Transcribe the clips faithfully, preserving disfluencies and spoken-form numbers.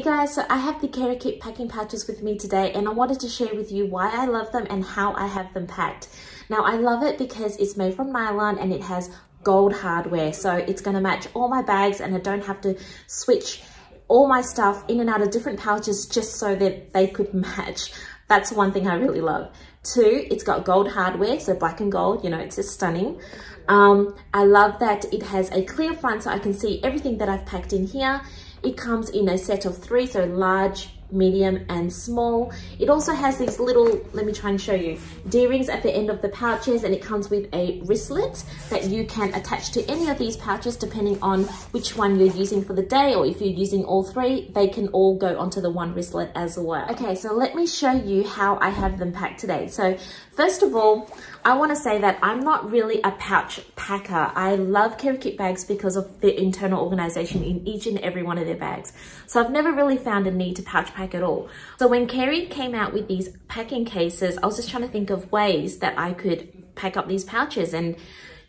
Guys, so I have the KeriKit packing pouches with me today, and I wanted to share with you why I love them and how I have them packed. Now I love it because it's made from nylon and it has gold hardware, so it's going to match all my bags and I don't have to switch all my stuff in and out of different pouches just so that they could match. That's one thing I really love. Two, it's got gold hardware, so black and gold, you know, it's just stunning. Um, I love that it has a clear front so I can see everything that I've packed in here. It comes in a set of three, so large, medium, and small. It also has these little, let me try and show you, D-rings at the end of the pouches, and it comes with a wristlet that you can attach to any of these pouches depending on which one you're using for the day, or if you're using all three, they can all go onto the one wristlet as well. Okay, so let me show you how I have them packed today. So first of all, I want to say that I'm not really a pouch packer. I love KeriKit bags because of the internal organization in each and every one of their bags. So I've never really found a need to pouch pack at all. So when Keri came out with these packing cases, I was just trying to think of ways that I could pack up these pouches and,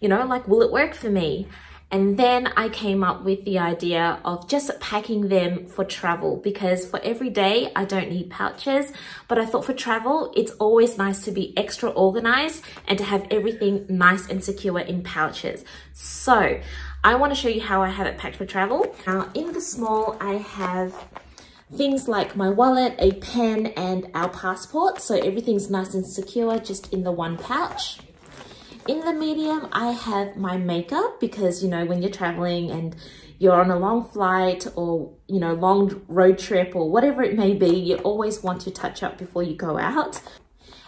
you know, like, will it work for me? And then I came up with the idea of just packing them for travel, because for every day I don't need pouches, but I thought for travel, it's always nice to be extra organized and to have everything nice and secure in pouches. So I want to show you how I have it packed for travel. Now in the small, I have things like my wallet, a pen, and our passport. So everything's nice and secure just in the one pouch. In the medium, I have my makeup, because, you know, when you're traveling and you're on a long flight or, you know, long road trip or whatever it may be, you always want to touch up before you go out.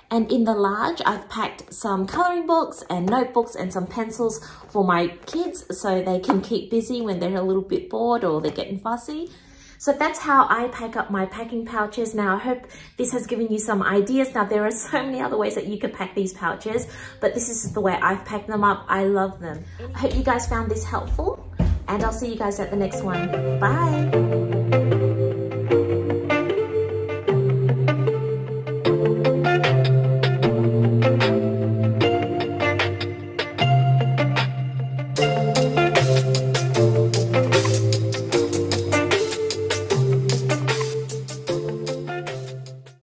And in the large, I've packed some coloring books and notebooks and some pencils for my kids so they can keep busy when they're a little bit bored or they're getting fussy. So that's how I pack up my packing pouches. Now I hope this has given you some ideas. Now there are so many other ways that you could pack these pouches, but this is the way I've packed them up. I love them. I hope you guys found this helpful, and I'll see you guys at the next one. Bye.